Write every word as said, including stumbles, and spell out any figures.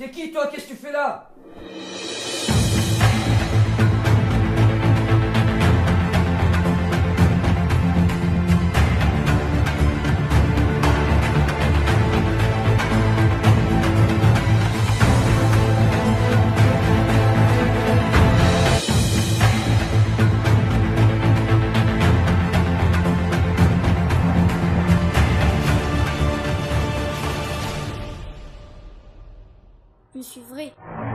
T'es qui toi? Qu'est-ce que tu fais là? Je suis vrai.